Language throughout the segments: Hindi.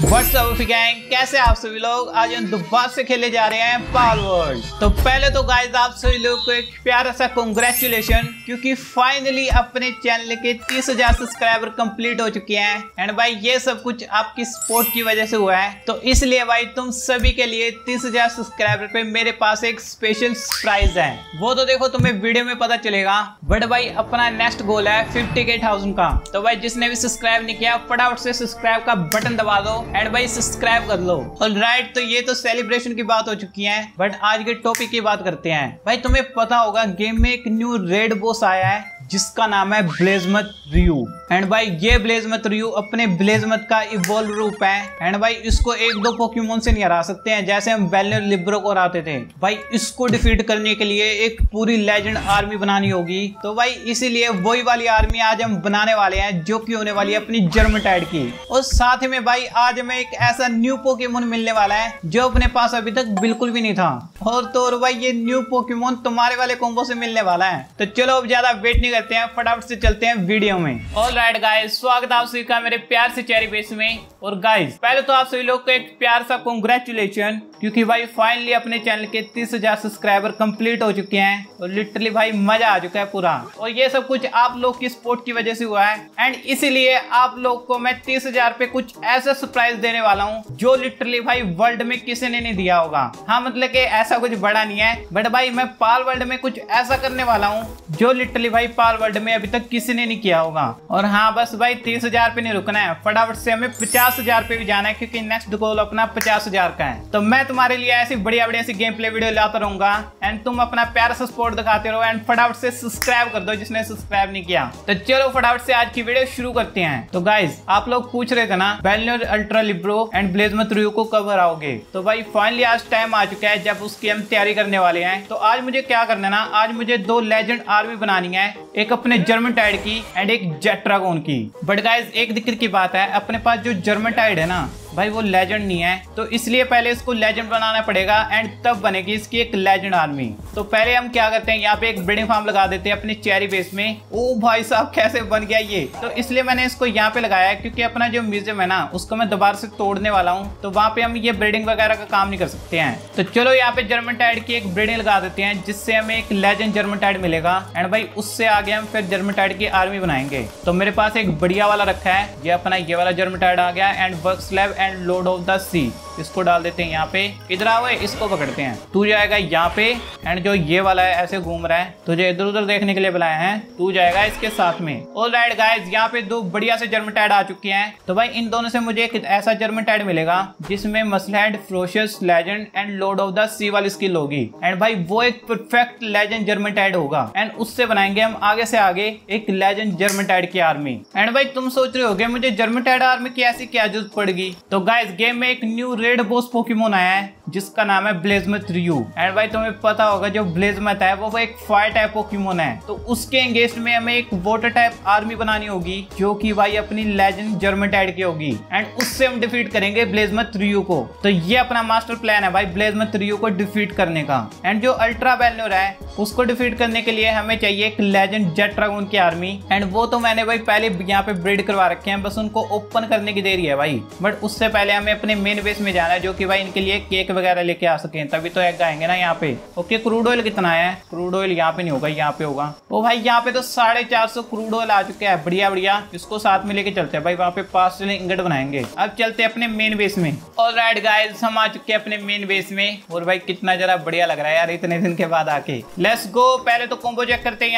व्हाट्सअप गैंग, कैसे आप सभी लोग। आज हम दोबारा से खेले जा रहे हैं पालवर्ल्ड। तो पहले तो गाइस आप सभी लोग को एक प्यारा सा कांग्रेचुलेशन, क्योंकि फाइनली अपने चैनल के 30,000 सब्सक्राइबर कंप्लीट हो चुके हैं। एंड भाई ये सब कुछ आपकी सपोर्ट की वजह से हुआ है, तो इसलिए भाई तुम सभी के लिए 30,000 सब्सक्राइबर पे मेरे पास एक स्पेशल प्राइज है। वो तो देखो तुम्हें वीडियो में पता चलेगा, बट भाई अपना नेक्स्ट गोल है 58,000 का। तो भाई जिसने भी सब्सक्राइब नहीं किया फटाफट से सब्सक्राइब का बटन दबा दो एंड भाई सब्सक्राइब कर लो। ऑलराइट, तो ये तो सेलिब्रेशन की बात हो चुकी है, बट आज के टॉपिक की बात करते हैं। भाई तुम्हें पता होगा गेम में एक न्यू रेड बॉस आया है जिसका नाम है ब्लेजमत रियू। एंड भाई ये ब्लेजमत रियू अपने ब्लेजमत का इवॉल्व रूप है। एंड भाई इसको एक दो पोकेमोन से नहीं हरा सकते हैं, जैसे हम बेल्लनोर लिब्रो को हराते थे। भाई इसको डिफीट करने के लिए एक पूरी लेजेंड आर्मी बनानी होगी, तो भाई इसीलिए वही वाली आर्मी आज हम बनाने वाले हैं, जो कि होने वाली है अपनी जेरामोंटाइड की। और साथ में भाई आज हमें एक ऐसा न्यू पोकेमोन मिलने वाला है जो अपने पास अभी तक बिल्कुल भी नहीं था। और तो और भाई ये न्यू पोकेमोन तुम्हारे वाले कॉम्बो से मिलने वाला है। तो चलो अब ज्यादा वेट नहीं करते हैं, फटाफट से चलते हैं वीडियो में। ऑलराइट गाइस, स्वागत है आप सभी का मेरे प्यार से चैनल बेस में। और गाइस पहले तो आप सभी लोग को एक प्यार सा कांग्रेचुलेशन, क्योंकि भाई फाइनली अपने चैनल के 30,000 सब्सक्राइबर कंप्लीट हो चुके हैं। और लिटरली भाई मजा आ चुका है पूरा, और ये सब कुछ आप लोग की सपोर्ट की वजह से हुआ है। एंड इसीलिए आप लोग को मैं 30,000 पे कुछ ऐसा सरप्राइज देने वाला हूँ जो लिटरली भाई वर्ल्ड में किसी ने नहीं दिया होगा। हाँ मतलब कि ऐसा कुछ बड़ा नहीं है, बट भाई मैं पाल वर्ल्ड में कुछ ऐसा करने वाला हूँ जो लिटरली भाई पाल वर्ल्ड में अभी तक किसी ने नहीं किया होगा। और हाँ बस भाई 30,000 पे नहीं रुकना है, फटाफट से हमें 50,000 पे भी जाना है, क्योंकि नेक्स्ट गोल अपना 50,000 का है। तो मैं तुम्हारे लिए ऐसी बढ़िया सी गेम प्ले वीडियो लाता रहूंगा। एंड तुम अपना प्यारा सा सपोर्ट दिखाते रहो एंड फटाफट से सब्सक्राइब कर दो जिसने सब्सक्राइब नहीं किया। तो चलो फटाफट से आज की वीडियो शुरू करते हैं। तो गाइस आप लोग पूछ रहे थे ना बेल्लनोर अल्ट्रा लिब्रो एंड ब्लेजमत रियू को कब हराओगे, तो भाई फाइनली आज टाइम आ चुका है जब उसकी हम तैयारी करने वाले हैं। तो आज मुझे क्या करना है ना, आज मुझे 2 लेजेंड आर्मी बनानी है, एक अपने जेरामोंटाइड की एंड एक जेट्रागोन की। बट गाइस एक दिक्कत की बात है, अपने पास जो जेरामोंटाइड है ना भाई वो लेजेंड नहीं है, तो इसलिए पहले इसको लेजेंड बनाना पड़ेगा एंड तब बनेगी इसकी एक लेजेंड आर्मी। तो पहले हम क्या करते हैं, यहाँ पे एक ब्रीडिंग फार्म लगा देते हैं अपने चेरी बेस में। ओ भाई साहब कैसे बन गया ये, तो इसलिए मैंने इसको यहाँ पे लगाया है क्योंकि अपना जो म्यूजियम है ना उसको मैं दोबारा से तोड़ने वाला हूँ, तो वहाँ पे हम ये ब्रीडिंग वगैरह का काम नहीं कर सकते हैं। तो चलो यहाँ पे जेरामोंटाइड की एक ब्रीडिंग लगा देते हैं जिससे हमें एक लेजेंड जेरामोंटाइड मिलेगा। एंड भाई उससे आगे हम फिर जेरामोंटाइड की आर्मी बनाएंगे। तो मेरे पास एक बढ़िया वाला रखा है, ये अपना ये वाला जेरामोंटाइड आ गया। And work slab and lord of the sea इसको डाल देते हैं यहाँ पे। इधर आओ, इसको पकड़ते हैं, तू जाएगा यहाँ पे। एंड जो ये वाला है ऐसे घूम रहा है, तुझे इधर उधर देखने के लिए बुलाया है, तू जाएगा इसके साथ में। ऑलराइट गाइस, यहाँ पे 2 बढ़िया से जेरामोंटाइड आ चुके हैं। तो भाई इन दोनों से मुझे एक ऐसा जेरामोंटाइड मिलेगा जिसमें मसलहड ferocious legend and lord of the sea वाली स्किल होगी। एंड भाई वो एक परफेक्ट लेजेंड जेरामोंटाइड होगा एंड उससे बनाएंगे हम आगे से आगे एक लेजेंड जेरामोंटाइड की आर्मी। एंड भाई तुम सोच रहे होगे मुझे जेरामोंटाइड आर्मी की ऐसी क्या जरूरत पड़ेगी, तो गाइस गेम में एक न्यू रेड बॉस पोकेमोन आया है जिसका नाम है ब्लेजमत रियू। एंड भाई तुम्हें पता होगा जो ब्लेजमत है वो एक फायर टाइप पोकेमोन है, तो उसके एंगेस्ट में हमें एक वाटर टाइप आर्मी बनानी होगी जो कि भाई अपनी लेजेंड जेरामोंटाइड की होगी। एंड उससे हम डिफीट करेंगे ब्लेजमत रियू को। तो ये अपना मास्टर प्लान है भाई ब्लेजमत रियू को डिफीट करने का। एंड जो अल्ट्रा बेल्लनोर है उसको डिफीट करने के लिए हमें चाहिए एक लेजेंड जेट्रागोन की आर्मी। एंड वो तो मैंने भाई पहले यहाँ पे ब्रीड करवा रखे हैं, बस उनको ओपन करने की देरी है भाई। बट उससे पहले हमें अपने मेन बेस में जाना है जो कि भाई इनके लिए केक वगैरह लेके आ सके, तभी तो एग आएंगे ना यहाँ पे। ओके क्रूड ऑयल कितना है, क्रूड ऑयल यहाँ पे नहीं होगा, यहाँ पे होगा। ओ भाई यहाँ पे तो 450 क्रूड ऑयल आ चुके हैं, बढ़िया बढ़िया। इसको साथ में लेके चलते हैं भाई, वहाँ पे 5 इंगट बनाएंगे। अब चलते हैं अपने मेन बेस में। ऑलराइट गाइस, हम आ चुके हैं अपने मेन बेस में, और भाई कितना जरा बढ़िया लग रहा है यार इतने दिन के बाद आके। लेट्स गो, पहले तो कॉम्बो चेक करते हैं।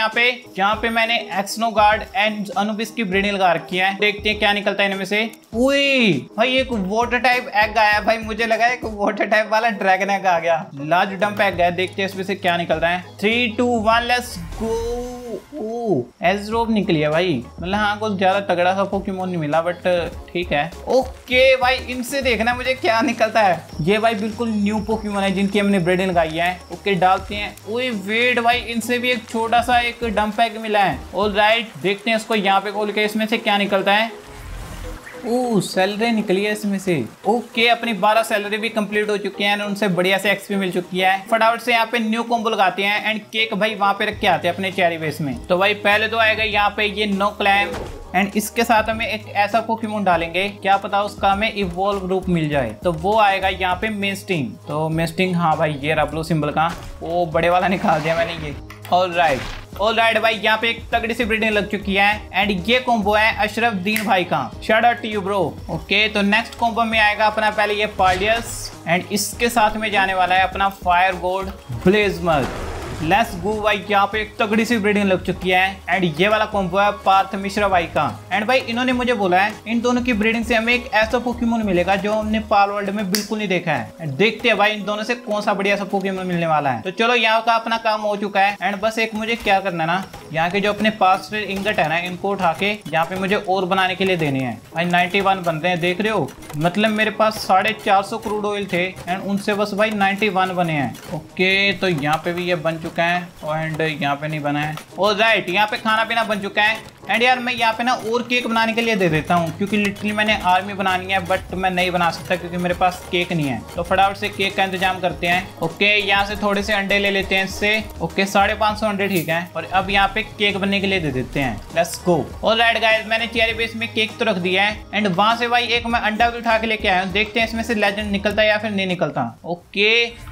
यहाँ पे मैंने एक्सनो गार्ड एंड अनुबिस की ब्रीडिंग लगा रखी है, देखते हैं क्या निकलता है इनमें से। ओए भाई एक वाटर टाइप एग आया, भाई मुझे लगा एक वाटर टाइप वाला ड्रैगन एग आ गया, लार्ज डंप एग है। देखते हैं इसमें से क्या निकल रहा है। 3, 2, 1 लेट्स गो। ओ एजरोब निकली है भाई, मतलब हाँ कुछ ज्यादा तगड़ा सा पोकेमोन नहीं मिला, बट ठीक है ओके। भाई इनसे देखना मुझे क्या निकलता है। ये भाई बिल्कुल न्यू पोकेमोन है जिनकी हमने ब्रीडिंग लगाई है। ओके डालते हैं। ओए वेट, भाई इनसे भी एक छोटा सा एक डंप पैक मिला है। ऑलराइट देखते हैं इसको यहाँ पे खोल के इसमें से क्या निकलता है। ओह सैलरी निकली है इसमें से। ओके अपनी 12 सैलरी भी कंप्लीट हो चुकी है और उनसे बढ़िया से एक्सपी मिल चुकी है। फटाफट से यहाँ पे न्यू कॉम्बो लगाते हैं एंड केक भाई वहाँ पे रख के आते हैं अपने चेरी बेस में। तो भाई पहले तो आएगा यहाँ पे ये नोक्लेम एंड इसके साथ हमें एक ऐसा पोकेमोन डालेंगे क्या पता उसका हमें इवोल्व रूप मिल जाए। तो वो आएगा यहाँ पे मेस्टिंग। तो मेस्टिंग हाँ भाई ये रब्लू सिंबल का वो बड़े वाला निकाल दिया मैंने ये। ऑल राइट भाई यहाँ पे एक तगड़ी सी ब्रीडिंग लग चुकी है एंड ये कॉम्बो है अशरफ दीन भाई का। Shout out to you bro. Okay तो नेक्स्ट कॉम्बो में आएगा अपना पहले ये पार्डियस एंड इसके साथ में जाने वाला है अपना fire gold Blazamut. Let's go भाई यहाँ पे एक तगड़ी सी ब्रीडिंग लग चुकी है एंड ये वाला कॉम्बो है पार्थ मिश्रा भाई का। एंड भाई इन्होंने मुझे बोला है इन दोनों की ब्रीडिंग से हमें एक ऐसा पोकेमोन मिलेगा जो हमने पालवर्ल्ड में बिल्कुल नहीं देखा है। देखते हैं भाई इन दोनों से कौन सा बढ़िया सा पोकेमोन मिलने वाला है। तो चलो यहाँ का अपना काम हो चुका है एंड बस एक मुझे क्या करना है ना यहाँ के जो अपने पास इंगट है ना इनको उठा के यहाँ पे मुझे और बनाने के लिए देने हैं। भाई 91 बन रहे हैं देख रहे हो। मतलब मेरे पास 450 क्रूड ऑयल थे एंड उनसे बस भाई 91 बने हैं। ओके तो यहाँ पे भी ये बन चुका है एंड यहाँ पे नहीं बना है। ऑलराइट यहाँ पे खाना पीना बन चुका है एंड यार मैं यहाँ पे ना और केक बनाने के लिए दे देता हूँ क्योंकि लिटरली मैंने आर्मी बनानी है बट मैं नहीं बना सकता क्योंकि मेरे पास केक नहीं है। तो फटाफट से केक का इंतजाम करते हैं। ओके यहाँ से थोड़े से अंडे ले लेते हैं इससे। ओके 550 अंडे ठीक है और अब यहाँ पे केक बनने के लिए दे देते हैं। Let's go. ऑलराइट गाइस मैंने चेरी बेस में केक तो रख दिया है एंड वहाँ से भाई एक मैं अंडा भी उठा के लेके आया हूँ। देखते हैं इसमें से लेजेंड निकलता है या फिर नहीं निकलता। ओके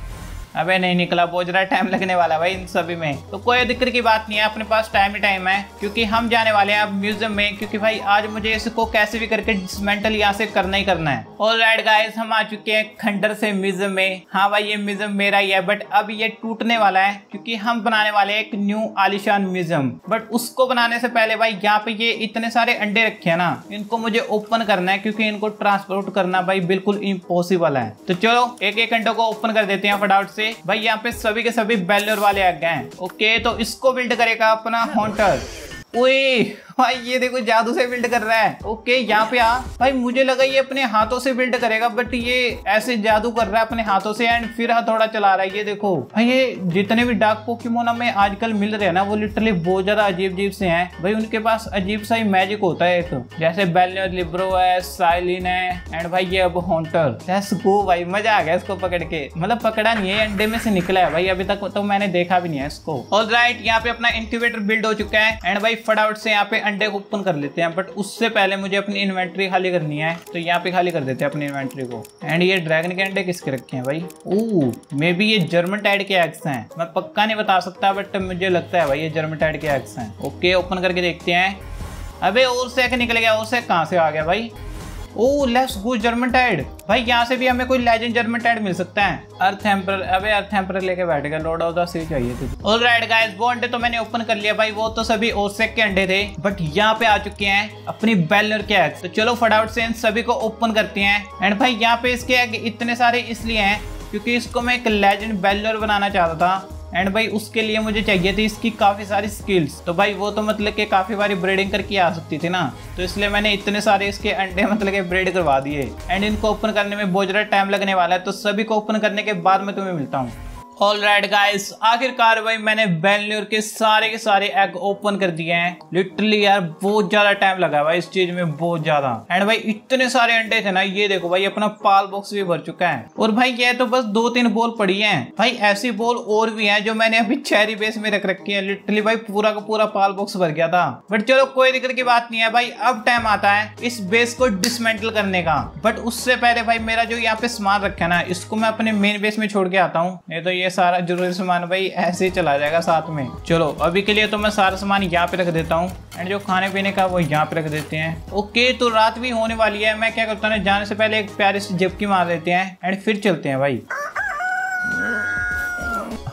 अबे नहीं निकला। बहुत ज़्यादा टाइम लगने वाला भाई इन सभी में। तो कोई दिक्कत की बात नहीं है अपने पास टाइम ही टाइम है क्योंकि हम जाने वाले हैं अब म्यूजियम में क्योंकि भाई आज मुझे इसको कैसे भी करके डिसमेंटल यहाँ से करना ही करना है। ऑलराइट गाइस हम आ चुके हैं खंडर से म्यूजियम में। हाँ भाई ये म्यूजियम मेरा ही है बट अब ये टूटने वाला है क्योंकि हम बनाने वाले हैं एक न्यू आलिशान म्यूजियम। बट उसको बनाने से पहले भाई यहाँ पे ये इतने सारे अंडे रखे हैं ना इनको मुझे ओपन करना है क्योंकि इनको ट्रांसपोर्ट करना भाई बिल्कुल इम्पॉसिबल है। तो चलो एक एक अंडे को ओपन कर देते हैं फटाफट। भाई यहाँ पे सभी के सभी बेलनोर वाले आ गए हैं। ओके तो इसको बिल्ड करेगा अपना हॉन्टर। ओए भाई ये देखो जादू से बिल्ड कर रहा है। ओके यहाँ पे आ भाई मुझे लगा ये अपने हाथों से बिल्ड करेगा बट ये ऐसे जादू कर रहा है अपने हाथों से एंड फिर हथौड़ा चला रहा है। ये देखो भाई ये जितने भी डार्क पोकेमोन हमें आजकल मिल रहे हैं ना वो लिटरली बहुत ज्यादा अजीब अजीब से हैं। भाई उनके पास अजीब सा ही मैजिक होता है। एक जैसे बेल्लनोर लिब्रो है, सैलिन है एंड भाई ये अब हॉन्टर। लेट्स गो भाई मजा आ गया इसको पकड़ के। मतलब पकड़ा नहीं है अंडे में से निकला है भाई अभी तक तो मैंने देखा भी नहीं है इसको। ऑलराइट यहाँ पे अपना इंक्यूबेटर बिल्ड हो चुका है एंड भाई फटाफट से यहाँ पे अंडे को ओपन कर लेते हैं बट उससे पहले मुझे अपनी इन्वेंट्री खाली करनी है। तो यहाँ पे खाली कर देते हैं अपनी इन्वेंट्री को। एंड ये ड्रैगन के अंडे किसके रखे हैं भाई? ओह मे बी ये जर्मनटाइड के एग्स हैं। मैं पक्का नहीं बता सकता बट मुझे लगता है भाई ये जर्मनटाइड के एग्स हैं। ओके ओपन करके देखते हैं। अबे और सेक निकल गया। और सेक कहाँ से आ गया भाई? Oh let's go Jormuntide. भाई यहाँ से भी हमें कोई लेजेंड जर्मनटाइड मिल सकता है। Earth emperor. अबे अर्थ एम्परर लेके बैठ गया। लॉर्ड ऑफ द सी चाहिए तुझे। ऑलराइट गाइस वो अंडे तो मैंने ओपन कर लिया भाई। वो तो सभी ओसेक के अंडे थे बट यहाँ पे आ चुके हैं अपनी बेलनोर के एग। तो चलो फटाफट से इन सभी को ओपन करते हैं। एंड भाई यहाँ पे इसके एग इतने सारे इसलिए हैं क्योंकि इसको मैं एक लेजेंड बेलनोर बनाना चाहता था एंड भाई उसके लिए मुझे चाहिए थी इसकी काफ़ी सारी स्किल्स। तो भाई वो तो मतलब कि काफ़ी बारी ब्रीडिंग करके आ सकती थी ना तो इसलिए मैंने इतने सारे इसके अंडे मतलब कि ब्रीड करवा दिए एंड इनको ओपन करने में बहुत ज़्यादा टाइम लगने वाला है। तो सभी को ओपन करने के बाद मैं तुम्हें मिलता हूँ। ऑलराइट गाइस आखिरकार भाई मैंने बेलनोर के सारे एग ओपन कर दिए हैं। लिटरली यार बहुत ज्यादा टाइम लगा भाई इस चीज में बहुत ज्यादा। एंड भाई इतने सारे अंडे थे ना ये देखो भाई अपना पाल बॉक्स भी भर चुका है। और भाई ये तो बस 2-3 बॉल पड़ी है भाई। ऐसी बॉल और भी है जो मैंने अभी चेरी बेस में रख रखी है। लिटरली भाई पूरा का पूरा पाल बॉक्स भर गया था बट चलो कोई दिक्कत की बात नहीं है भाई। अब टाइम आता है इस बेस को डिसमेंटल करने का बट उससे पहले भाई मेरा जो यहाँ पे सामान रखा है ना इसको मैं अपने मेन बेस में छोड़ के आता हूँ नहीं तो सारा जरूरी सामान भाई ऐसे ही चला जाएगा साथ में। चलो अभी के लिए तो मैं सारा सामान यहाँ पे रख देता हूँ एंड जो खाने पीने का वो यहाँ पे रख देते हैं। ओके तो रात भी होने वाली है। मैं क्या करता हूँ जाने से पहले एक प्यारी सी झपकी मार देते हैं एंड फिर चलते हैं भाई।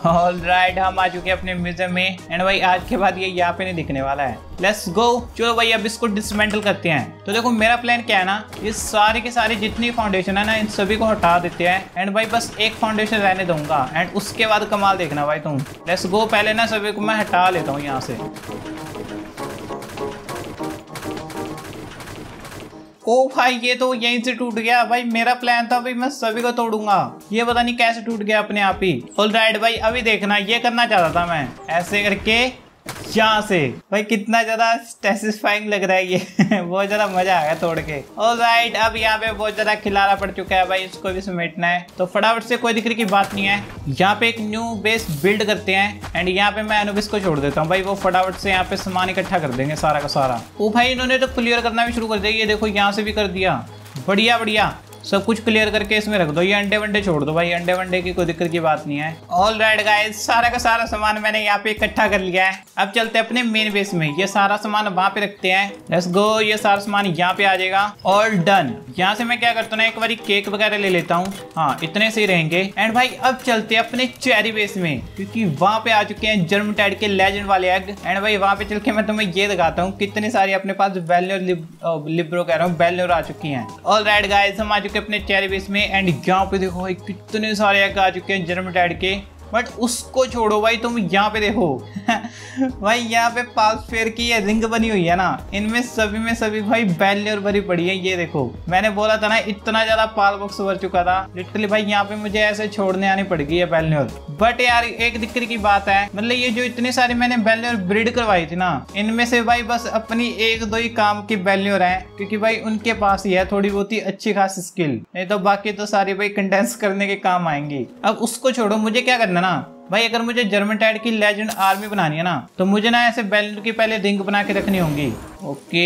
ऑलराइट हम आ चुके हैं अपने म्यूजियम में एंड भाई आज के बाद ये यहाँ पे नहीं दिखने वाला है। Let's go. चलो भाई अब इसको डिसमेंटल करते हैं। तो देखो मेरा प्लान क्या है ना ये सारे के सारे जितनी फाउंडेशन है ना इन सभी को हटा देते हैं एंड भाई बस एक फाउंडेशन रहने दूंगा एंड उसके बाद कमाल देखना भाई तुम। Let's go. पहले ना सभी को मैं हटा लेता हूँ यहाँ से। ओ भाई ये तो यहीं से टूट गया। भाई मेरा प्लान था भाई मैं सभी को तोड़ूंगा ये पता नहीं कैसे टूट गया अपने आप ही। ऑलराइट भाई अभी देखना ये करना चाहता था मैं ऐसे करके यहाँ से। भाई कितना ज्यादा सेटिस्फाइंग लग रहा है ये बहुत ज्यादा मजा आ गया तोड़ के। ऑलराइट, अब यहाँ पे बहुत ज्यादा खिलारा पड़ चुका है भाई, इसको भी समेटना है तो फटाफट से, कोई दिक्कत की बात नहीं है। यहाँ पे एक न्यू बेस बिल्ड करते हैं एंड यहाँ पे मैं अनुबिस को छोड़ देता हूँ भाई, वो फटाफट से यहाँ पे सामान इकट्ठा कर देंगे सारा का सारा। ओ भाई इन्होंने तो क्लियर करना भी शुरू कर दिया, ये देखो यहाँ से भी कर दिया, बढ़िया बढ़िया। सब कुछ क्लियर करके इसमें रख दो, ये अंडे वंडे छोड़ दो भाई, अंडे वंडे की कोई दिक्कत की बात नहीं है। ऑल राइट गाइस, सारा का सारा सामान मैंने यहाँ पे इकट्ठा कर लिया है, अब चलते हैं अपने मेन बेस में। ये सारा सामान वहाँ पे रखते हैं, लेट्स गो। ये सारा सामान यहाँ पे आ जाएगा, ऑल डन। यहाँ से मैं क्या करता हूँ ना, एक बार केक वगैरह ले लेता हूँ, हाँ इतने से ही रहेंगे। एंड भाई अब चलते हैं अपने चेरी बेस में, क्योंकि वहाँ पे आ चुके हैं जर्मटाइड के लेजेंड वाले एग। एंड भाई वहाँ पे चल के मैं तुम्हें ये दिखाता हूँ कितने सारे अपने पास बेल्लोर लिब्रो कह रहा हूँ, बेल्लोर आ चुकी है। ऑल राइट गाइस, हम आ चुके अपने चेरी बेस में एंड यहाँ पे देखो भाई कितने सारे एग आ चुके हैं जर्मटाइड के। बट उसको छोड़ो भाई, तुम यहाँ पे देखो भाई यहाँ पे पास फेयर की ये रिंग बनी हुई है ना, इनमें सभी में सभी भाई बेल्लोर भरी पड़ी है। ये देखो मैंने बोला था ना इतना ज्यादा पाल बॉक्स भर चुका था लिटरली भाई, यहाँ पे मुझे ऐसे छोड़ने आनी पड़ गई है बेल्लोर। बट यार एक दिक्कत की बात है, मतलब ये जो इतने सारे मैंने बेल्लोर ब्रीड करवाई थी ना, इनमें से भाई बस अपनी एक दो ही काम की बेल्लोर है, क्योंकि भाई उनके पास ही है थोड़ी बहुत ही अच्छी खास स्किल, नहीं तो बाकी तो सारी भाई कंडेंस करने के काम आएंगी। अब उसको छोड़ो, मुझे क्या करना ना भाई, अगर मुझे जर्मटाइड की लेजेंड आर्मी बनानी है ना, तो मुझे ना ऐसे बेल्लोर की पहले रिंग बना के रखनी होगी। ओके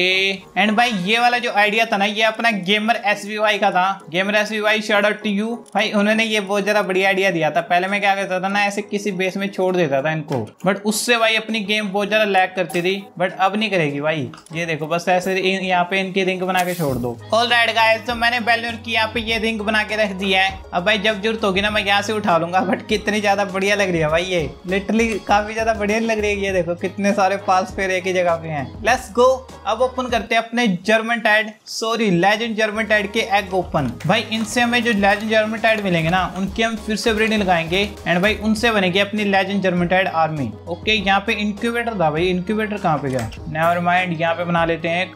एंड भाई ये वाला जो आइडिया था ना, ये अपना गेमर एसवीवाई का था। Gamer SVY shout out to you भाई, उन्होंने ये बहुत ज्यादा बढ़िया आइडिया दिया था। पहले मैं क्या करता था ना, ऐसे किसी बेस में छोड़ देता था इनको, बट उससे भाई अपनी गेम बहुत ज्यादा लैग करती थी, बट अब नहीं करेगी भाई। ये देखो बस ऐसे यहाँ पे इनकी रिंग बना के छोड़ दो। ऑलराइट गाइस, तो मैंने बेल्लोर की यहाँ पे ये रिंग बना के रख दी है। अब भाई जब जरूरत होगी ना मैं यहाँ से उठा लूंगा। बट कितनी ज्यादा बढ़िया लग रही है भाई, ये लिटरली काफी ज्यादा बढ़िया लग रही है। ये देखो कितने सारे पास फेर एक ही जगह पे हैं। लेट्स गो, अब ओपन करते हैं अपने जर्मटाइड सॉरी लेजेंड जर्मटाइड के एग ओपन। भाई इनसे हमें जो लेजेंड जर्मटाइड मिलेंगे ना, उनके हम फिर से ब्रीड लगाएंगे एंड भाई उनसे बनेगी अपनी लेजेंड जर्मटाइड आर्मी। ओके यहाँ पे इंक्यूबेटर था भाई, इंक्यूबेटर कहाँ पे गया? नेवर माइंड, यहाँ पे बना लेते हैं,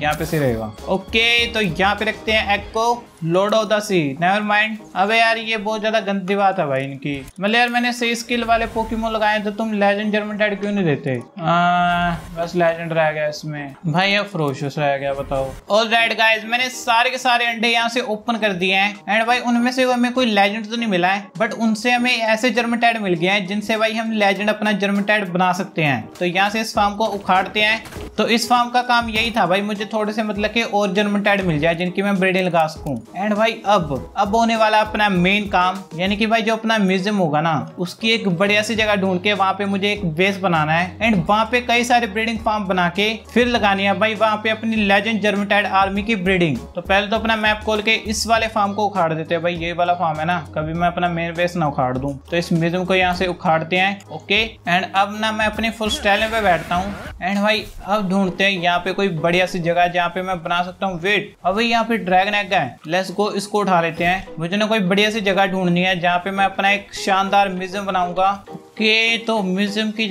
यहाँ पे से रहेगा। ओके तो यहाँ पे रखते हैं एग को, lord of the sea, never mind. अबे यार ये बहुत ज्यादा गंदी बात है भाई इनकी, मतलब यार मैंने सही स्किल वाले पोकेमोन लगाए तो तुम लेजेंड जर्मटाइड क्यों नहीं देते? बस लेजेंड रह गया इसमें भाई, ये फ्रोशियस रह गया, बताओ। ऑलराइट गाइस, मैंने सारे के सारे अंडे यहाँ से ओपन कर दिए हैं एंड भाई उनमें से हमें कोई लेजेंड तो नहीं मिला है, बट उनसे हमें ऐसे जर्मटाइड मिल गए हैं जिनसे भाई हम लेजेंड अपना जर्मटाइड बना सकते हैं। तो यहाँ से इस फार्म को उखाड़ते हैं। तो इस फार्म का काम यही था भाई, मुझे थोड़े से मतलब के और जर्मटाइड मिल जाए जिनकी मैं ब्रीडिंग लगा सकूँ। एंड भाई अब होने वाला अपना मेन काम, यानी कि भाई जो अपना म्यूजियम होगा ना, उसकी एक बढ़िया सी जगह ढूंढ के वहाँ पे मुझे एक बेस बनाना है एंड वहाँ पे कई सारे ब्रीडिंग फार्म बना के फिर लगानी है भाई वहाँ पे अपनी लेजेंड जर्मटाइड आर्मी की ब्रीडिंग। तो पहले तो अपना मैप खोल के इस वाले फार्म को उखाड़ देते हैं भाई, ये वाला फार्म है ना, कभी मैं अपना मेन बेस ना उखाड़ दूं। तो इस म्यूजियम को यहाँ से उखाड़ते हैं। ओके एंड अब ना मैं अपने फुल स्टाइल पे बैठता हूँ एंड भाई अब ढूंढते हैं यहाँ पे कोई बढ़िया सी जगह जहाँ पे मैं बना सकता हूँ। वेट, अब यहाँ पे ड्रैगन एग है, लेट्स गो इसको उठा लेते हैं। मुझे ना कोई बढ़िया सी जगह ढूंढनी है जहाँ पे मैं अपना एक शानदार म्यूजियम बनाऊंगा। ओके तो म्यूजियम की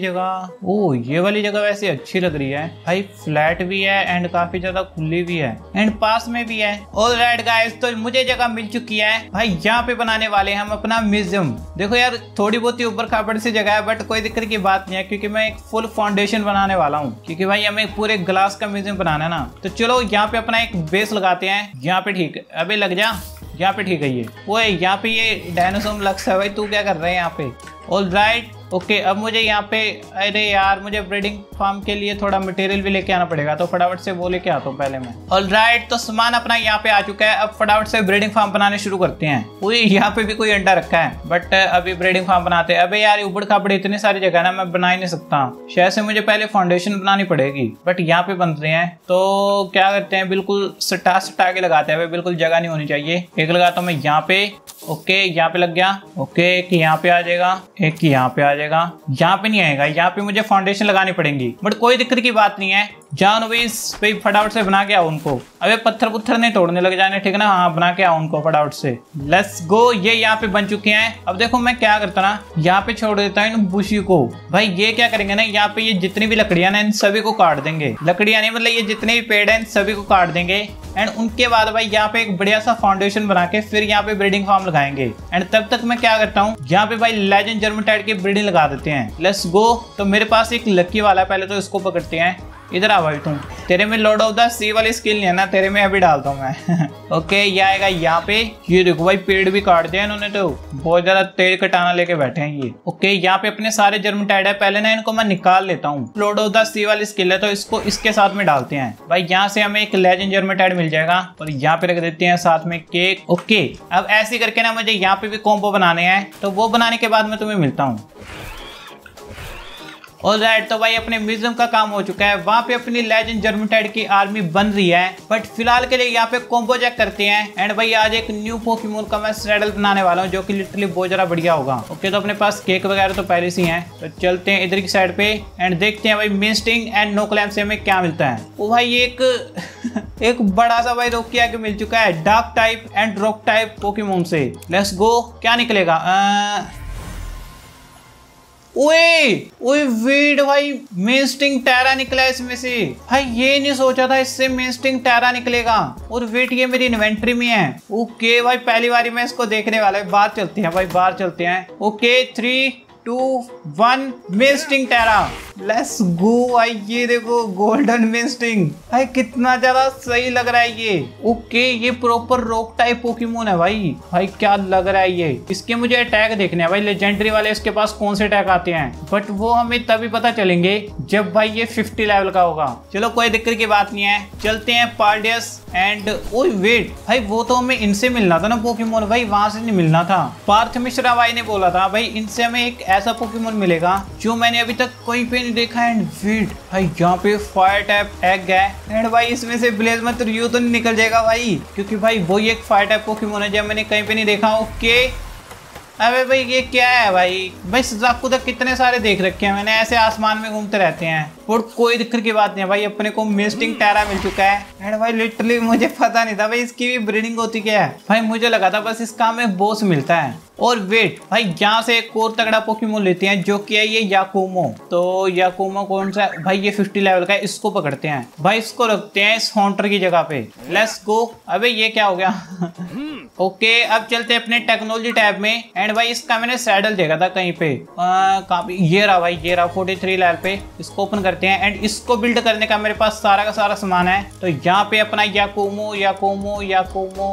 जगह ओ ये वाली जगह वैसे अच्छी लग रही है भाई, फ्लैट भी है एंड काफी ज्यादा खुली भी है एंड पास में भी है। ऑलराइट गाइस, तो मुझे जगह मिल चुकी है भाई, यहाँ पे बनाने वाले हम अपना म्यूजियम। देखो यार थोड़ी बहुत ही ऊपर खाबड़ सी जगह है, बट कोई दिक्कत की बात नहीं है क्योंकि मैं एक फुल फाउंडेशन बनाने वाला हूँ, क्योंकि भाई हमें पूरे ग्लास का म्यूजियम बनाना है ना। तो चलो यहाँ पे अपना एक बेस लगाते हैं यहाँ पे, ठीक है। अबे लग जा यहाँ पे, ठीक है। ये वो यहाँ पे ये डायनासोर लक्स है भाई, तू क्या कर रहे हैं यहाँ पे? ऑलराइट ओके, अब मुझे यहाँ पे, अरे यार मुझे ब्रीडिंग फार्म के लिए थोड़ा मटेरियल भी लेके आना पड़ेगा, तो फटाफट से वो लेके आता हूँ पहले मैं। ऑलराइट तो सामान अपना यहाँ पे आ चुका है, अब फटाफट से ब्रीडिंग फार्म बनाने शुरू करते हैं। पूरी यहाँ पे भी कोई अंडा रखा है, बट अभी ब्रीडिंग फार्म बनाते हैं। अबे यार उबड़ खाबड़ इतनी सारी जगह ना, मैं बना ही नहीं सकता, शायद से मुझे पहले फाउंडेशन बनानी पड़ेगी। बट यहाँ पे बन रहे हैं तो क्या करते हैं, बिल्कुल सटा सटा के लगाते हैं, बिल्कुल जगह नहीं होनी चाहिए। एक लगाता हूँ मैं यहाँ पे, ओके यहाँ पे लग गया। ओके एक यहाँ पे आ जाएगा, एक यहाँ पे आ जाएगा, यहाँ पे नहीं आएगा, यहाँ पे मुझे फाउंडेशन लगानी पड़ेगी। बट कोई दिक्कत की बात नहीं है, जानवेज भाई फटाफट से बना के आओ उनको। अबे पत्थर पुत्थर नहीं तोड़ने लग जाने, ठीक है ना। हाँ बना के आओ उनको फटाफट से, लेट्स गो। ये यहाँ पे बन चुके हैं। अब देखो मैं क्या करता ना, यहाँ पे छोड़ देता हूँ इन बुशी को। भाई ये क्या करेंगे ना, यहाँ पे ये जितनी भी लकड़ियां ना इन सभी को काट देंगे। लकड़ियां नहीं मतलब ये जितने भी पेड़ है इन सभी को काट देंगे। एंड उनके बाद भाई यहाँ पे एक बढ़िया सा फाउंडेशन बना के फिर यहाँ पे ब्रीडिंग फार्म लगाएंगे। एंड तब तक मैं क्या करता हूँ, यहाँ पे भाई लेजेंड जर्मोंटाइड की ब्रीडिंग लगा देते हैं। Let's go. तो मेरे पास एक लकी वाला है, पहले तो इसको पकड़ते हैं। इधर आ भाई तुम, तेरे में लॉर्ड ऑफ द सी वाली स्किल नहीं है ना, तेरे में अभी डालता हूँ मैं। ओके ये आएगा यहाँ पे। ये देखो भाई पेड़ भी काट दिया इन्होंने, तो बहुत ज्यादा तेज कटाना लेके बैठे हैं ये। ओके यहाँ पे अपने सारे जर्मोंटाइड है, पहले ना इनको मैं निकाल लेता हूँ। लॉर्ड ऑफ द सी वाली स्किल है तो इसको इसके साथ में डालते हैं। भाई यहाँ से हमें एक लेजेंड जर्मोंटाइड मिल जाएगा और यहाँ पे रख देते हैं साथ में केक। ओके अब ऐसे करके ना मुझे यहाँ पे भी कॉम्बो बनाने हैं, तो वो बनाने के बाद मैं तुम्हें मिलता हूँ। ऑलराइट, तो भाई अपने म्यूजियम का काम हो चुका है, वहाँ पे अपनी लेजेंड जर्मोंटाइड की आर्मी बन रही है। बट फिलहाल के लिए यहाँ पे कॉम्बो चेक करते हैं। एंड भाई आज एक न्यू पोकेमोन का मैं स्ट्रैडल बनाने वाला हूँ जो कि लिटरली बहुत ज़्यादा बढ़िया होगा। ओके तो अपने पास केक वगैरह तो पहले से ही है, तो चलते हैं इधर की साइड पे एंड देखते हैं भाई मेस्टिंग एंड नोकलैम से हमें क्या मिलता है। वो भाई एक बड़ा सा भाई रोक के मिल चुका है dark type and rock type Pokemon से। लेट्स गो, क्या निकलेगा। ओए ओए वेट, भाई मेस्टिंग टेरा निकला है इसमें से। भाई ये नहीं सोचा था इससे मेस्टिंग टेरा निकलेगा। और वेट ये मेरी इन्वेंट्री में है। ओके भाई पहली बारी मैं इसको देखने वाला है। बाहर चलते हैं भाई, बाहर चलते हैं। Okay 3, 2, 1 मेस्टिंग Terra. लेट्स गो भाई, ये देखो गोल्डन मेस्टिंग। भाई कितना ज्यादा सही लग रहा है ये। ओके ये प्रॉपर रॉक टाइप पोकेमोन है भाई। भाई क्या लग रहा है ये। इसके मुझे अटैक देखने हैं भाई, लेजेंडरी वाले इसके पास कौन से अटैक आते हैं, बट वो हमें तभी पता चलेंगे जब भाई ये 50 लेवल का होगा। चलो कोई दिक्कत की बात नहीं है, चलते हैं पालडियस एंड ओए वेट। भाई वो तो हमें इनसे मिलना था ना पोकेमोन, भाई वहां से नहीं मिलना था। पार्थ मिश्रा भाई ने बोला था भाई इनसे हमें एक ऐसा पोकेमोन मिलेगा जो मैंने अभी तक कोई पे देखा। एंड वेट भाई यहाँ पे फायर टाइप एग है। एंड भाई इसमें से ब्लेजमत रियू तो निकल जाएगा भाई, क्योंकि भाई वही एक फायर टाइप पोकेमोन है जो मैंने कहीं पे नहीं देखा। ओके अबे भाई ये क्या है भाई। भाई सजाकू तक कितने सारे देख रखे हैं मैंने, ऐसे आसमान में घूमते रहते हैं। और कोई दिक्कत की बात नहीं है भाई, अपने को मेस्टिंग टेरा मिल चुका है। एंड भाई लिटरली मुझे पता नहीं था भाई इसकी भी ब्रीडिंग होती क्या है। भाई मुझे लगा था बस इसका हमें बॉस मिलता है। और वेट भाई यहाँ से एक और तगड़ा पोकेमोन लेते हैं जो कि है ये याकूमो। तो याकूमो कौन सा भाई, ये 50 लेवल का है, इसको पकड़ते हैं भाई, इसको रखते हैं इस हॉन्टर की जगह पे। Let's go. अबे ये क्या हो गया। ओके अब चलते हैं अपने टेक्नोलॉजी टैब में। एंड भाई इसका मैंने सैडल देखा था कहीं पे, ये रहा भाई, ये रहा 43 लेवल पे। इसको ओपन करते हैं एंड इसको बिल्ड करने का मेरे पास सारा का सारा सामान है। तो यहाँ पे अपना याकूमो याकूमो याकूमो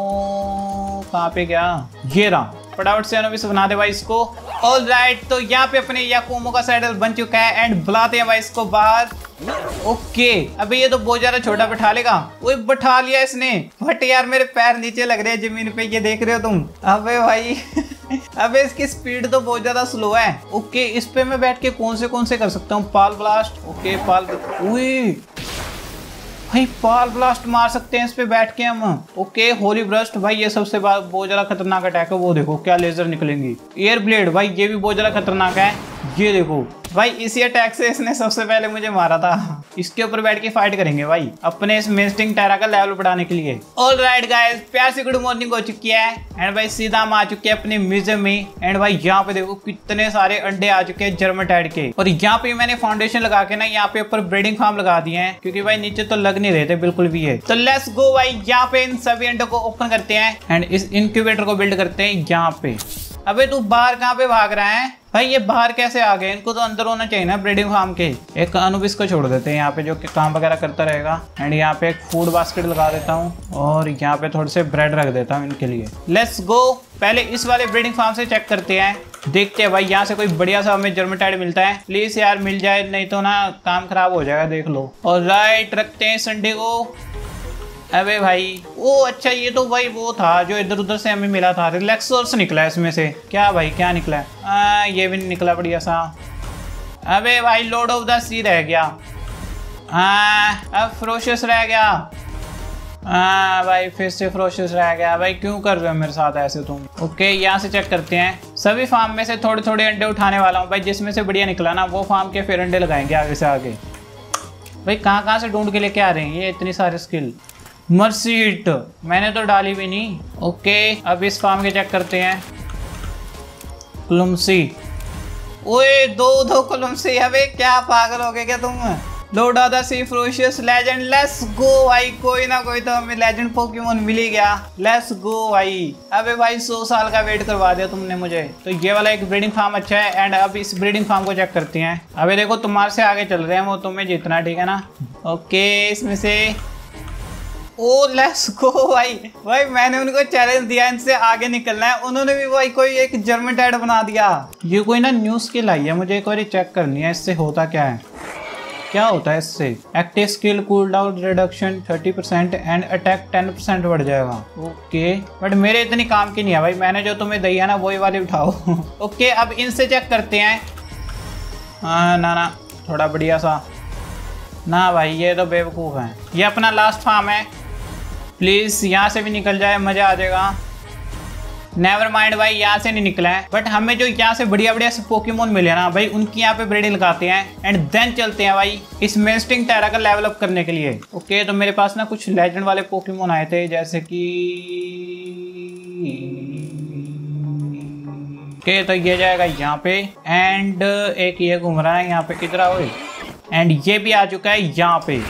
कहाँ पे गया, ये रहा। फटाफट से अनोविस बना दे भाई इसको। ऑलराइट तो यहाँ पे अपने याकूमो का सैडल बन चुका है एंड बुलाते हैं भाई इसको बाहर। ओके अबे ये तो बहुत ज्यादा छोटा बैठा लेगा। वो बैठा लिया इसने, बट यार मेरे पैर नीचे लग रहे हैं जमीन पे, ये देख रहे हो तुम। अबे भाई अबे इसकी स्पीड तो बहुत ज्यादा स्लो है। ओके इस पे मैं बैठ के कौन से कर सकता हूँ, पाल ब्लास्ट। ओके पाल, भाई पाल ब्लास्ट मार सकते हैं इस पे बैठ के हम। ओके होली ब्रस्ट, भाई ये सबसे बहुत ज्यादा खतरनाक अटैक है। वो देखो क्या लेजर निकलेंगी। एयर ब्लेड, भाई ये भी बहुत ज्यादा खतरनाक है। ये देखो भाई इसी अटैक से इसने सबसे पहले मुझे मारा था। इसके ऊपर बैठ के फाइट करेंगे भाई अपने इस मेस्टिंग टेरा का लेवल बढ़ाने के लिए। ऑलराइट गाइस, प्यार से गुड मॉर्निंग हो चुकी है। एंड भाई सीधा हम आ चुके हैं अपने म्यूजियम में। एंड भाई यहाँ पे देखो कितने सारे अंडे आ चुके हैं जर्मोंटाइड के। और यहाँ पे मैंने फाउंडेशन लगा के ना यहाँ पे ऊपर ब्रीडिंग फार्म लगा दिए हैं, क्योंकि भाई नीचे तो लग नहीं रहे थे बिल्कुल भी है। तो लेट्स गो भाई, यहाँ पे इन सभी अंडों को ओपन करते हैं एंड इस इंक्यूबेटर को बिल्ड करते हैं यहाँ पे। अबे तू बाहर कहाँ पे भाग रहा है भाई, ये बाहर कैसे आ गए, इनको तो अंदर होना चाहिए ना ब्रीडिंग फार्म के। एक अनुबिस को छोड़ देते हैं यहाँ पे जो कि काम वगैरह करता रहेगा। एंड यहाँ पे एक फूड बास्केट लगा देता हूँ और यहाँ पे थोड़े से ब्रेड रख देता हूँ इनके लिए। लेट्स गो, पहले इस वाले ब्रीडिंग फार्म से चेक करते हैं, देखते हैं भाई यहाँ से कोई बढ़िया सा हमें जर्मोंटाइड मिलता है। प्लीज यार मिल जाए, नहीं तो ना काम खराब हो जाएगा, देख लो। और राइट रखते हैं संडे को। अबे भाई ओ अच्छा, ये तो भाई वो था जो इधर उधर से हमें मिला था। रिलैक्सर्स निकला है इसमें से। क्या भाई क्या निकला है, ये भी निकला बढ़िया सा। अबे भाई लॉर्ड ऑफ द सी रह गया, अब फ्रोशियस रह गया। भाई फिर से फ्रोशियस रह गया। भाई क्यों कर रहे हो मेरे साथ ऐसे तुम। ओके यहाँ से चेक करते हैं, सभी फार्म में से थोड़े थोड़े अंडे उठाने वाला हूँ भाई, जिसमें से बढ़िया निकला ना वो फार्म के फिर अंडे लगाएंगे आगे से आगे। भाई कहाँ से ढूंढ के लेके आ रहे हैं ये इतनी सारे स्किल। मर्सीट मैंने तो डाली भी नहीं। ओके अब इस फार्म के चेक करते हैं। कुलुमसी, ओए दो कुलुमसी, अबे क्या पागल हो गए क्या तुम? Lord of the sea ferocious legend, let's go भाई, कोई ना कोई तो हमें लेजेंड पोकेमोन मिल ही गया, लेट्स गो भाई। अबे भाई 100 साल का वेट करवा दिया तुमने मुझे। तो ये वाला एक ब्रीडिंग फार्म अच्छा है एंड अब इस ब्रीडिंग फार्म को चेक करते हैं। अबे देखो तुम्हारे से आगे चल रहे हैं वो, तुम्हें जीतना, ठीक है ना। ओके इसमें से ओ लेट्स गो भाई। भाई मैंने उनको चैलेंज दिया इनसे आगे निकलना है, उन्होंने भी भाई कोई एक जर्मेंटाइड बना दिया। ये कोई ना न्यू स्किल आई है, मुझे एक बार चेक करनी है इससे होता क्या है, क्या होता है इससे। Active skill cool down reduction 30% and attack 10% बढ़ जाएगा। ओके बट मेरे इतनी काम की नहीं है भाई, मैंने जो तुम्हें दी है ना वही वाली उठाओ। ओके अब इनसे चेक करते हैं। ना थोड़ा बढ़िया सा ना भाई, ये तो बेवकूफ़ है। ये अपना लास्ट फार्म है, प्लीज़ यहाँ से भी निकल जाए, मज़ा आ जाएगा। नेवर माइंड भाई, यहाँ से नहीं निकला है बट हमें जो यहाँ से बढ़िया बढ़िया से पोकेमोन मिले ना भाई, उनकी यहाँ पे ब्रीडिंग लगाते हैं एंड देन चलते हैं भाई इस मेस्टिंग टेरा का लेवल अप करने के लिए। ओके तो मेरे पास ना कुछ लेजेंड वाले पोकेमोन आए थे जैसे कि ओके तो ये जाएगा यहाँ पे एंड एक ये घूम रहा है यहाँ पे किधर हो एंड ये भी आ चुका है यहाँ पे।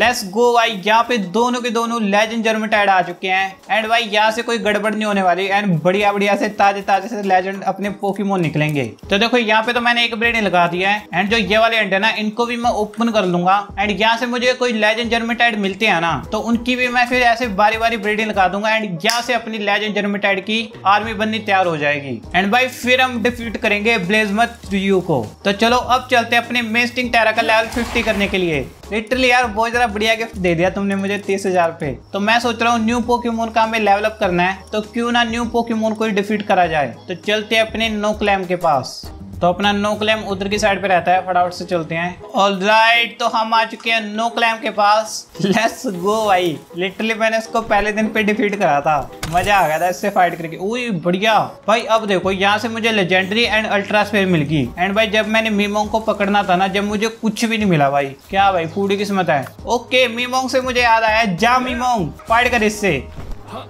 लेट्स गो भाई, यहाँ पे दोनों के दोनों लेजेंड जर्मेंटाइड आ चुके हैं एंड भाई यहाँ से कोई गड़बड़ नहीं होने वाली एंड बढ़िया बढ़िया से ताजे ताजे से लेजेंड अपने पोकेमोन निकलेंगे। तो देखो यहाँ पे तो मैंने एक ब्रीड लगा दिया है एंड जो ये वाले अंडे ना इनको भी मैं ओपन कर लूंगा एंड यहाँ से मुझे कोई लेजेंड जर्मेंटाइड मिलते हैं ना तो उनकी भी मैं फिर ऐसे बारी बारी ब्रीडिंग लगा दूंगा एंड यहाँ से अपनी लेजेंड जर्मेंटाइड की आर्मी बननी तैयार हो जाएगी एंड भाई फिर हम डिफीट करेंगे ब्लेज़मत रियू को। तो चलो अब चलते हैं अपने मेस्टिंग टेरा का लेवल 50 करने के लिए। लिटरली यार बहुत ज़रा बढ़िया गिफ्ट दे दिया तुमने मुझे 30,000 पे। तो मैं सोच रहा हूँ न्यू पोकेमोन का हमें लेवल अप करना है तो क्यों ना न्यू पोकेमोन को ही डिफीट करा जाए। तो चलते हैं अपने नोक्लेम के पास। तो अपना नोक्लेम उधर की साइड पे रहता है, फटाफट से चलते हैं। ऑलराइट तो हम आ चुके हैं नोक्लेम के पास। लेट्स गो भाई, लिटरली मैंने इसको पहले दिन पे डिफीट करा था, मजा आ गया था इससे फाइट करके। ओए बढ़िया भाई, अब देखो यहाँ से मुझे लेजेंडरी एंड अल्ट्रा स्पेयर मिल गई एंड भाई जब मैंने मीमोंग को पकड़ना था ना जब मुझे कुछ भी नहीं मिला भाई, क्या भाई पूरी किस्मत है। ओके मीमोंग से मुझे याद आया, जा मीमोंग फाइट कर इससे।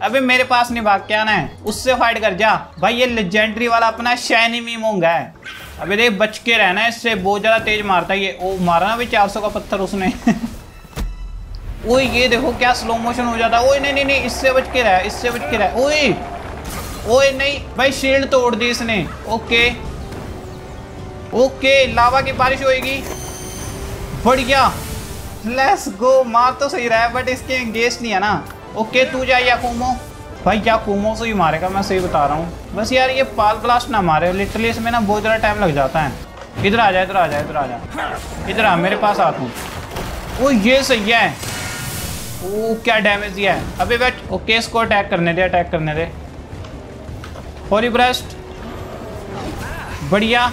अबे मेरे पास नहीं भाग के आना है, उससे फाइट कर जा भाई। ये लेजेंडरी वाला अपना शाइनी मीमोंग है, अबे देख बच के रहना इससे, बहुत ज़्यादा तेज मारता है ये। ओ मारा ना भाई 400 का पत्थर उसने। ओए ये देखो क्या स्लो मोशन हो जाता है। ओए नहीं इससे बच के रहा, इससे बच के रहा। ओए ओए नहीं भाई शील्ड तोड़ दी इसने। ओके ओके लावा की बारिश होएगी, बढ़िया। लेट्स गो, मार तो सही रहा है बट इसके एंगेज नहीं है ना। ओके तू जाए याकूमो भाई, याकूमो से ही मारेगा मैं सही बता रहा हूँ। बस यार ये पाल ब्लास्ट ना मारे, लिटरली इसमें ना बहुत ज़्यादा टाइम लग जाता है। इधर आ जाए, इधर आ जाए, इधर आ जाए, इधर आ मेरे पास आ तू। ओ ये सही है, ओ क्या डैमेज दिया है। अबे बैठ, ओके इसको अटैक करने दे, अटैक करने दे। फॉरी ब्रस्ट बढ़िया,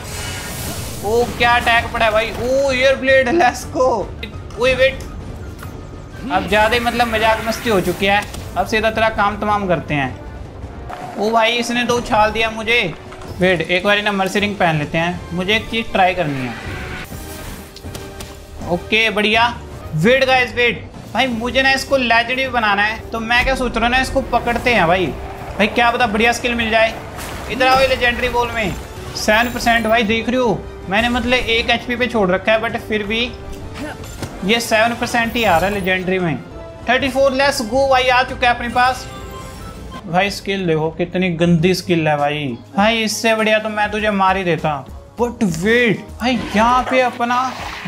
ओ क्या अटैक पड़ा है भाई। Oh air blade, let's go. ओए वेट, अब ज़्यादा मतलब मजाक मस्ती हो चुकी है, अब सीधा तेरा काम तमाम करते हैं। ओ भाई इसने तो उछाल दिया मुझे। वेट एक बार ना मर्सी रिंग पहन लेते हैं, मुझे एक चीज़ ट्राई करनी है। ओके बढ़िया। वेट गाइस वेट, भाई मुझे ना इसको लेजेंड भी बनाना है तो मैं क्या सोच रहा हूँ ना इसको पकड़ते हैं भाई, भाई क्या पता बढ़िया स्किल मिल जाए। इधर आओ लेजेंडरी बॉल में 7% भाई, देख रही हो मैंने मतलब 1 HP पे छोड़ रखा है बट फिर भी ये 7% ही आ रहा है लेजेंडरी में। 34 लेस गो भाई आ चुका है अपने पास। भाई स्किल देखो कितनी गंदी स्किल है भाई, भाई इससे बढ़िया तो मैं तुझे मार ही देता। बट वेट भाई यहाँ पे अपना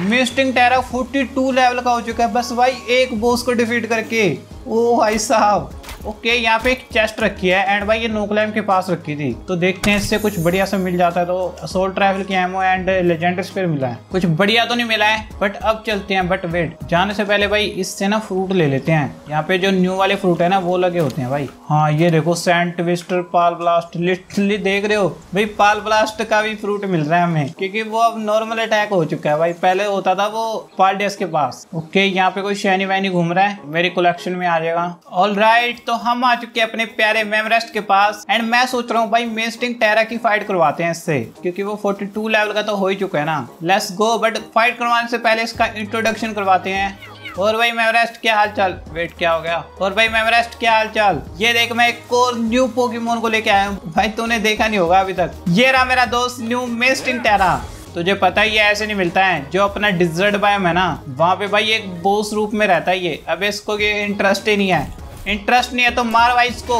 मेस्टिंग टेरा 42 लेवल का हो चुका है बस भाई एक बॉस को डिफीट करके। ओ भाई साहब। ओके यहाँ पे एक चेस्ट रखी है एंड भाई ये नोक्लेम के पास रखी थी तो देखते हैं इससे कुछ बढ़िया सा मिल जाता है। तो असोल्ट राइफल की एमओ एंड लेजेंडरी स्पेयर मिला है, कुछ बढ़िया तो नहीं मिला है बट अब चलते हैं। बट वेट जाने से पहले भाई इससे ना फ्रूट ले लेते हैं, यहाँ पे जो न्यू वाले फ्रूट है ना वो लगे होते हैं भाई। हाँ ये देखो sand twister, pal blast, literally देख रहे हो भाई पाल ब्लास्ट का भी फ्रूट मिल रहा है हमें क्योंकि वो अब नॉर्मल अटैक हो चुका है भाई, पहले होता था वो पालडियस के पास। ओके यहाँ पे कोई शैनी वैनी घूम रहा है, मेरी कलेक्शन में आ जाएगा। ऑलराइट तो हम आ चुके हैं अपने प्यारे मेवरेस्ट के पास एंड मैं सोच रहा हूँ भाई मेस्टिंग टेरा की फाइट करवाते हैं इससे, क्योंकि वो 42 लेवल का तो हो ही चुका है ना। लेट्स गो, बट फाइट करवाने से पहले इसका इंट्रोडक्शन करवाते हैं। और भाई मेवरेस्ट क्या हाल चाल, वेट क्या हो गया। और भाई मेवरेस्ट क्या हाल चाल, ये देख मैं एक और न्यू पोकेमोन को लेके आया हूँ, भाई तूने देखा नहीं होगा अभी तक। ये रहा मेरा दोस्त न्यू मेस्टिंग टेरा। तुझे पता ही है ऐसे नहीं मिलता है, जो अपना डिजर्ट बायम है ना वहाँ पे भाई एक बोस रूप में रहता है ये। अब इसको ये इंटरेस्ट ही नहीं है, इंटरेस्ट नहीं है तो मार भाई इसको।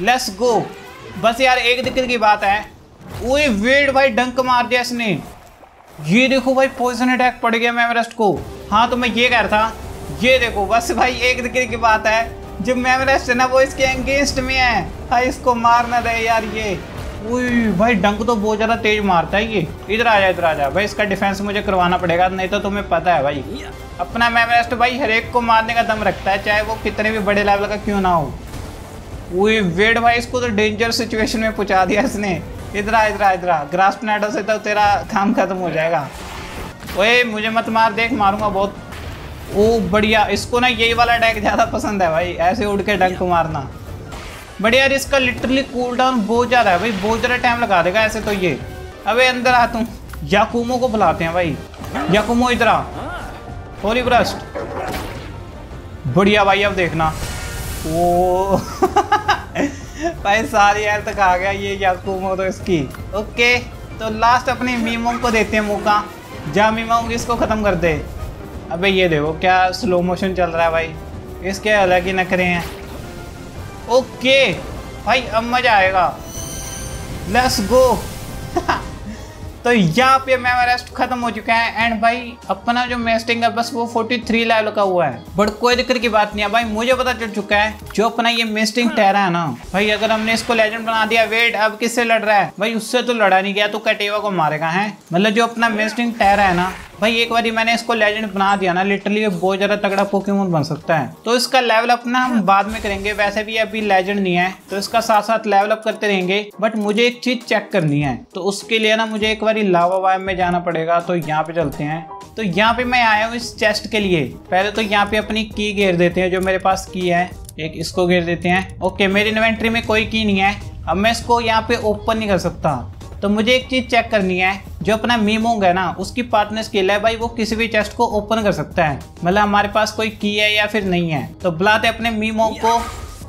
Let's go. बस यार एक दिक्कत की बात है, ओए वेट भाई डंक मार दिया इसने। ये देखो भाई पॉइजन अटैक पड़ गया मेवरेस्ट को। हाँ तो मैं ये कह रहा था, ये देखो बस भाई एक दिक्कत की बात है, जो मेवरेस्ट है ना वो इसके एंगेंस्ट में है भाई, इसको मार ना दे यार ये। ओए भाई डंक तो बहुत ज़्यादा तेज मारता है ये। इधर आ जा, इधर आ जा भाई, इसका डिफेंस मुझे करवाना पड़ेगा, नहीं तो तुम्हें पता है भाई अपना मेवरेस्ट भाई हर एक को मारने का दम रखता है, चाहे वो कितने भी बड़े लेवल का क्यों ना हो। ओए वेट भाई इसको तो डेंजर सिचुएशन में पहुँचा दिया इसने। इधर आ, इधर आ, इधर आ, ग्रास्प नेडो से तो तेरा काम खत्म हो जाएगा। ओए मुझे मत मार, देख मारूंगा बहुत। ओ बढ़िया, इसको ना यही वाला अटैक ज़्यादा पसंद है भाई, ऐसे उड़ के डंक मारना। बट यार इसका लिटरली कूल डाउन बहुत ज़्यादा है भाई, बहुत ज़्यादा टाइम लगा देगा ऐसे तो ये। अबे अंदर आ तू, याकूमो को बुलाते हैं भाई। याकूमो इधर आ, होली ब्रस्ट। बढ़िया भाई, अब देखना। ओ भाई सारी यार तक आ गया ये याकूमो तो इसकी। ओके तो लास्ट अपने मीमोंग को देते हैं मौका, जा मीमोंग इसको ख़त्म कर दे। अबे ये देखो क्या स्लो मोशन चल रहा है भाई, इसके अलग ही नखरे हैं। ओके भाई अब मज़ा आएगा। Let's go. तो यहाँ पे मेवरेस्ट खत्म हो चुका है एंड भाई अपना जो मेस्टिंग है बस वो 43 लेवल का हुआ है। बट कोई दिक्कत की बात नहीं है भाई, मुझे पता चल चुका है जो अपना ये मेस्टिंग टेरा है ना भाई, अगर हमने इसको लेजेंड बना दिया। वेट अब किससे लड़ रहा है भाई, उससे तो लड़ा नहीं गया, तो कटेवा को मारेगा है। मतलब जो अपना मेस्टिंग टेरा है ना भाई, एक बार मैंने इसको लेजेंड बना दिया ना, लिटरली ये बहुत ज़्यादा तगड़ा पोकेमोन बन सकता है। तो इसका लेवल अप ना हम बाद में करेंगे, वैसे भी अभी लेजेंड नहीं है तो इसका साथ साथ लेवल अप करते रहेंगे। बट मुझे एक चीज़ चेक करनी है, तो उसके लिए ना मुझे एक बार लावा वायम में जाना पड़ेगा। तो यहाँ पे चलते हैं। तो यहाँ पे मैं आया हूँ इस चेस्ट के लिए। पहले तो यहाँ पे अपनी की घेर देते हैं, जो मेरे पास की है एक इसको घेर देते हैं। ओके मेरी इन्वेंट्री में कोई की नहीं है, अब मैं इसको यहाँ पे ओपन नहीं कर सकता। तो मुझे एक चीज़ चेक करनी है, जो अपना मीमोंग है ना उसकी पार्टनर स्किल है भाई, वो किसी भी चेस्ट को ओपन कर सकता है, मतलब हमारे पास कोई की है या फिर नहीं है। तो बुलाते अपने मीमोंग को।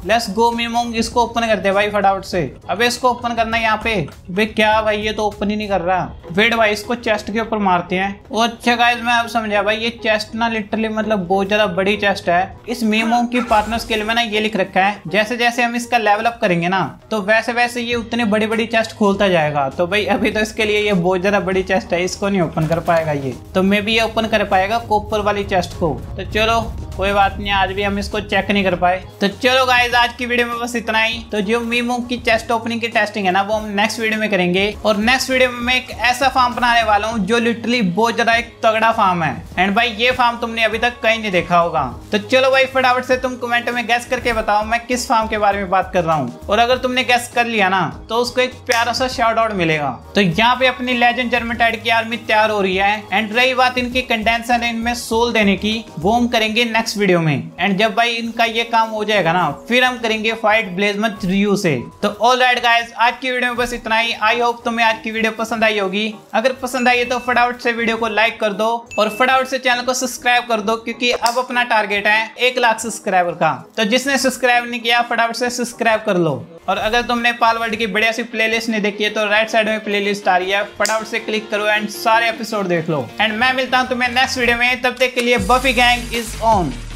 लेट्स गो मीमोंग, इसको ओपन करते हैं भाई फटाफट से। अबे इसको ओपन करना है यहाँ पे। भाई क्या भाई ये तो ओपन ही नहीं कर रहा। वेट भाई इसको चेस्ट के ऊपर मारते हैं। वो अच्छा गाइस मैं अब समझा भाई, ये चेस्ट ना लिटरली मतलब बहुत ज़्यादा बड़ी चेस्ट है। इस मीमोंग की पार्टनर स्किल में ना ये लिख रखा है, जैसे जैसे हम इसका लेवल अप करेंगे ना तो वैसे वैसे ये उतनी बड़ी बड़ी चेस्ट खोलता जाएगा। तो भाई अभी तो इसके लिए ये बहुत ज़्यादा बड़ी चेस्ट है, इसको नहीं ओपन कर पाएगा ये। तो मे बी ये ओपन कर पाएगा कॉपर वाली चेस्ट को। तो चलो कोई बात नहीं, आज भी हम इसको चेक नहीं कर पाए। तो चलो गाइज आज की वीडियो में बस इतना ही। तो जो मीमोंग की चेस्ट ओपनिंग की टेस्टिंग है ना वो हम नेक्स्ट वीडियो में करेंगे। और नेक्स्ट वीडियो में मैं एक ऐसा फार्म बनाने वाला हूँ जो लिटरली बहुत ज़्यादा एक तगड़ा फार्म है एंड भाई ये फार्म तुमने अभी तक कहीं नहीं देखा होगा। तो चलो भाई फटाफट से तुम कमेंट में गेस करके बताओ मैं किस फार्म के बारे में बात कर रहा हूँ, और अगर तुमने गेस कर लिया ना तो उसको एक प्यारा सा शाउट आउट मिलेगा। तो यहाँ पे अपनी लेजेंड जेरामोंटाइड की आर्मी तैयार हो रही है एंड रही बात इनकी कंडेंसर इनमें सोल देने की, वो हम करेंगे नेक्स्ट वीडियो में। एंड जब भाई इनका ये काम हो जाएगा ना फिर हम करेंगे फाइट ब्लेजमत रियू से। तो ऑलराइट गाइस आज की वीडियो में बस इतना ही। आई होप तुम्हें आज की वीडियो पसंद आई होगी, अगर पसंद आई है तो फटाफट से वीडियो को लाइक कर दो और फटाफट से चैनल को सब्सक्राइब कर दो, क्योंकि अब अपना टारगेट है 1 लाख सब्सक्राइबर का। तो जिसने सब्सक्राइब नहीं किया फटाफट से सब्सक्राइब कर लो। और अगर तुमने पालवर्ल्ड की बढ़िया सी प्लेलिस्ट नहीं देखी है तो राइट साइड में प्लेलिस्ट आ रही है, फटाफट से क्लिक करो एंड सारे एपिसोड देख लो। एंड मैं मिलता हूँ तुम्हें नेक्स्ट वीडियो में, तब तक के लिए बफी गैंग इज ऑन।